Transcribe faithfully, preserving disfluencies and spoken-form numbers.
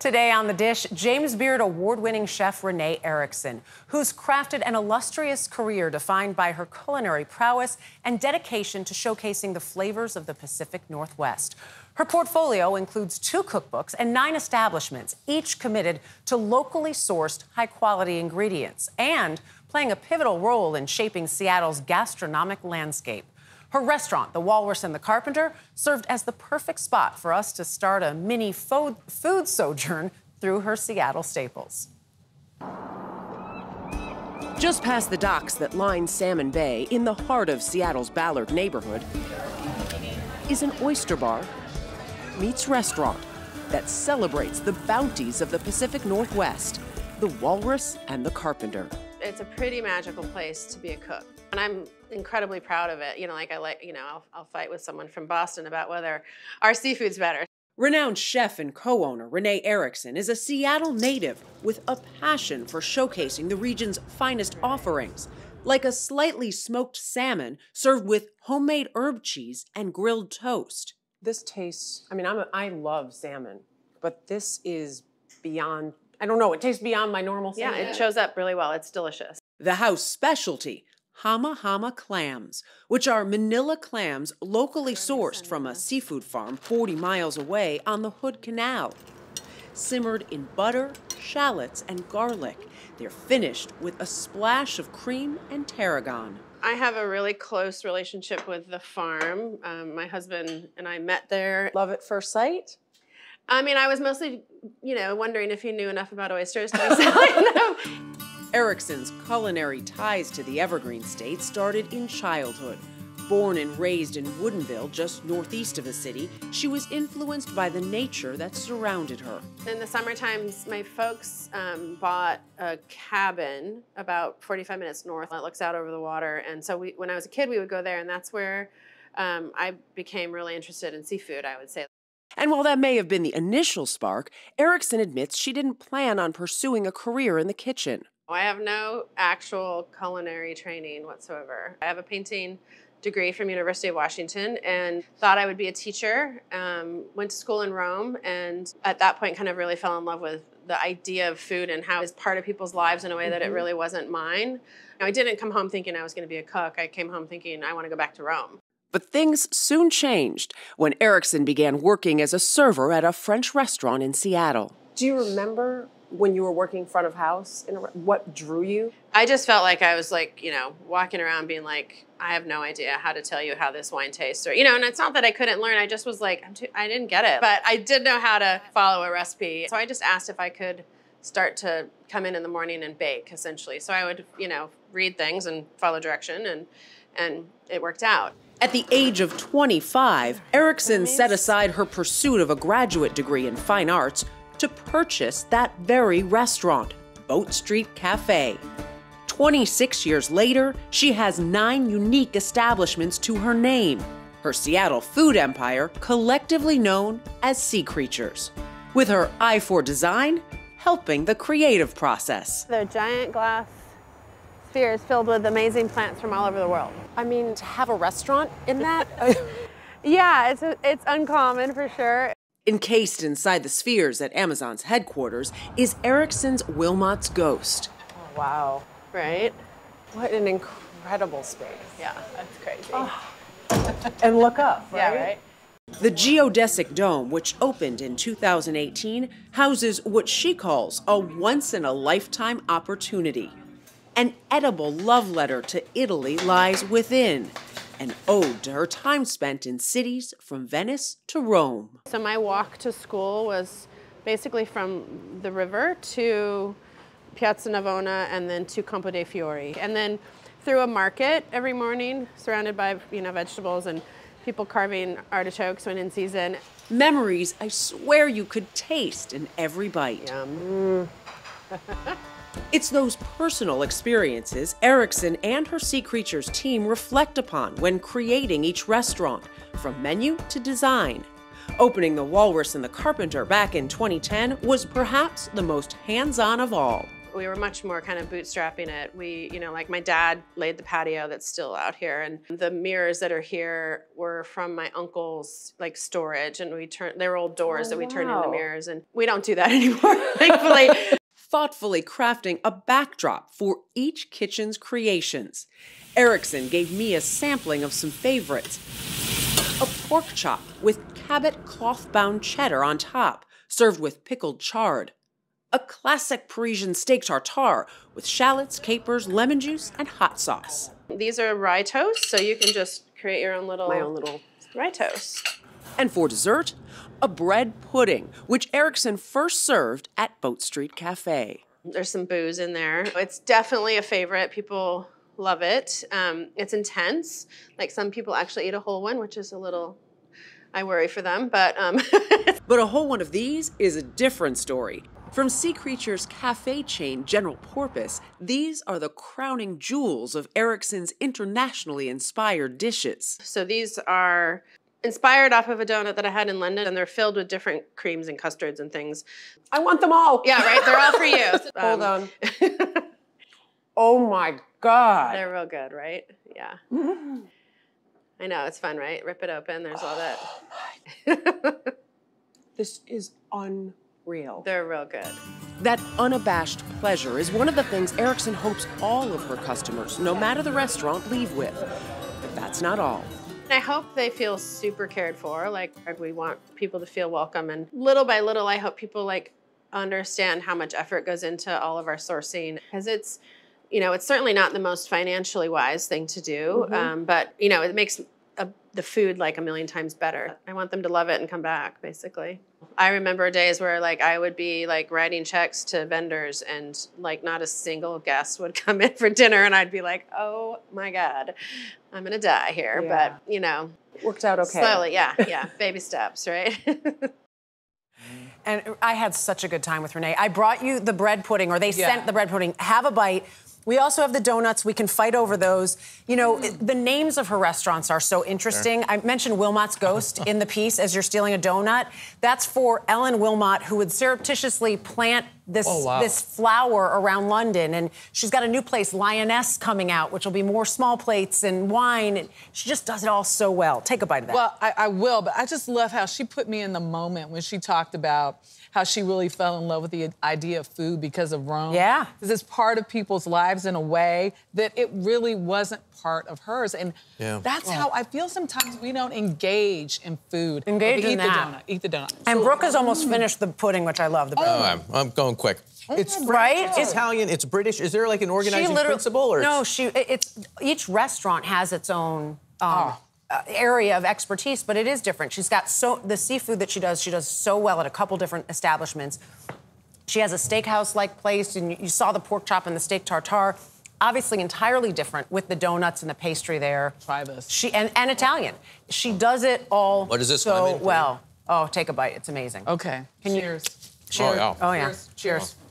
Today on The Dish, James Beard award-winning chef Renee Erickson, who's crafted an illustrious career defined by her culinary prowess and dedication to showcasing the flavors of the Pacific Northwest. Her portfolio includes two cookbooks and nine establishments, each committed to locally sourced, high-quality ingredients and playing a pivotal role in shaping Seattle's gastronomic landscape. Her restaurant, The Walrus and the Carpenter, served as the perfect spot for us to start a mini fo- food sojourn through her Seattle staples. Just past the docks that line Salmon Bay, in the heart of Seattle's Ballard neighborhood, is an oyster bar meets restaurant that celebrates the bounties of the Pacific Northwest, The Walrus and the Carpenter. It's a pretty magical place to be a cook, and I'm incredibly proud of it. You know, like I like, you know, I'll, I'll fight with someone from Boston about whether our seafood's better. Renowned chef and co-owner Renee Erickson is a Seattle native with a passion for showcasing the region's finest offerings, like a slightly smoked salmon served with homemade herb cheese and grilled toast. This tastes, I mean, I'm a, I love salmon, but this is beyond. I don't know, it tastes beyond my normal salmon. Yeah, it shows up really well, it's delicious. The house specialty, Hama Hama clams, which are manila clams locally sourced from a seafood farm forty miles away on the Hood Canal. Simmered in butter, shallots, and garlic, they're finished with a splash of cream and tarragon. I have a really close relationship with the farm. Um, my husband and I met there. Love at first sight? I mean, I was mostly, you know, wondering if he knew enough about oysters to be selling them. Erickson's culinary ties to the Evergreen State started in childhood. Born and raised in Woodinville, just northeast of the city, she was influenced by the nature that surrounded her. In the summertime, my folks um, bought a cabin about forty-five minutes north that looks out over the water. And so we, when I was a kid, we would go there, and that's where um, I became really interested in seafood, I would say. And while that may have been the initial spark, Erickson admits she didn't plan on pursuing a career in the kitchen. I have no actual culinary training whatsoever. I have a painting degree from University of Washington and thought I would be a teacher. Um, went to school in Rome, and at that point kind of really fell in love with the idea of food and how it's part of people's lives in a way mm-hmm. that it really wasn't mine. Now, I didn't come home thinking I was going to be a cook. I came home thinking I want to go back to Rome. But things soon changed when Erickson began working as a server at a French restaurant in Seattle. Do you remember when you were working front of house? In a, what drew you? I just felt like I was like, you know, walking around being like, I have no idea how to tell you how this wine tastes. Or, you know, and it's not that I couldn't learn. I just was like, I'm too, I didn't get it. But I did know how to follow a recipe. So I just asked if I could start to come in in the morning and bake, essentially. So I would, you know, read things and follow direction, and and it worked out. At the age of twenty-five, Erickson set aside her pursuit of a graduate degree in fine arts to purchase that very restaurant, Boat Street Cafe. twenty-six years later, she has nine unique establishments to her name, her Seattle food empire collectively known as Sea Creatures, with her eye for design helping the creative process. They're giant glass spheres filled with amazing plants from all over the world. I mean, to have a restaurant in that? Yeah, it's, it's uncommon for sure. Encased inside the spheres at Amazon's headquarters is Erickson's Wilmot's Ghost. Oh, wow. Right? What an incredible space. Yeah, that's crazy. Oh. And look up, right? Yeah, right? The geodesic dome, which opened in two thousand eighteen, houses what she calls a once-in-a-lifetime opportunity. An edible love letter to Italy lies within, an ode to her time spent in cities from Venice to Rome. So my walk to school was basically from the river to Piazza Navona and then to Campo dei Fiori. And then through a market every morning, surrounded by, you know, vegetables and people carving artichokes when in season. Memories I swear you could taste in every bite. Yum. It's those personal experiences Erickson and her Sea Creatures team reflect upon when creating each restaurant, from menu to design. Opening the Walrus and the Carpenter back in twenty ten was perhaps the most hands-on of all. we were much more kind of bootstrapping it. We, you know, like my dad laid the patio that's still out here, and the mirrors that are here were from my uncle's like storage, and we turned, they were old doors oh, that we wow. turned into mirrors, and we don't do that anymore, thankfully. Thoughtfully crafting a backdrop for each kitchen's creations. Erickson gave me a sampling of some favorites. A pork chop with Cabot cloth-bound cheddar on top, served with pickled chard. A classic Parisian steak tartare with shallots, capers, lemon juice, and hot sauce. These are rye toast, so you can just create your own little, My own little rye toast. And for dessert, a bread pudding, which Erickson first served at Boat Street Cafe. There's some booze in there. It's definitely a favorite. People love it. Um, it's intense. Like some people actually eat a whole one, which is a little, I worry for them, but. Um. But a whole one of these is a different story. From Sea Creatures cafe chain General Porpoise, these are the crowning jewels of Erickson's internationally inspired dishes. So these are inspired off of a donut that I had in London, and they're filled with different creams and custards and things. I want them all. Yeah, right, they're all for you. Hold um. on. Oh my God. God. They're real good, right? Yeah. Mm-hmm. I know, it's fun, right? Rip it open, there's oh, all that. My. This is unreal. They're real good. That unabashed pleasure is one of the things Erickson hopes all of her customers, no matter the restaurant, leave with. But that's not all. I hope they feel super cared for. Like, we want people to feel welcome, and little by little, I hope people like understand how much effort goes into all of our sourcing, because it's, you know, it's certainly not the most financially wise thing to do, mm-hmm. um, but, you know, it makes a, the food like a million times better. I want them to love it and come back, basically. I remember days where, like, I would be, like, writing checks to vendors and, like, not a single guest would come in for dinner, and I'd be like, oh, my God, I'm going to die here. Yeah. But, you know. It worked out okay. Slowly, yeah, yeah, baby steps, right? And I had such a good time with Renee. I brought you the bread pudding, or they yeah. sent the bread pudding. Have a bite. We also have the donuts. We can fight over those. You know, mm. the names of her restaurants are so interesting. Sure. I mentioned Wilmot's Ghost in the piece, as you're stealing a donut. That's for Ellen Wilmot, who would surreptitiously plant this, oh, wow. this flower around London. And she's got a new place, Lioness, coming out, which will be more small plates and wine. And she just does it all so well. Take a bite of that. Well, I, I will, but I just love how she put me in the moment when she talked about how she really fell in love with the idea of food because of Rome. Yeah. Because it's part of people's lives in a way that it really wasn't part of hers. And yeah. that's yeah. how I feel sometimes we don't engage in food. Engage in eat that. Eat the donut, eat the donut. And so, Brooke has almost mm. finished the pudding, which I love. The pudding. Oh, I'm, I'm going quick. It's right? Italian, it's British. Is there like an organizing principle? Or no, she, it's, each restaurant has its own um, oh. Uh, area of expertise, but it is different. She's got so, the seafood that she does, she does so well at a couple different establishments. She has a steakhouse-like place, and you, you saw the pork chop and the steak tartare. Obviously entirely different with the donuts and the pastry there. Try this. She, and, and Italian. She does it all what is this so well. Oh, take a bite, it's amazing. Okay, Can cheers. You, cheers. Oh yeah. Oh, yeah. Cheers. Cheers. Oh.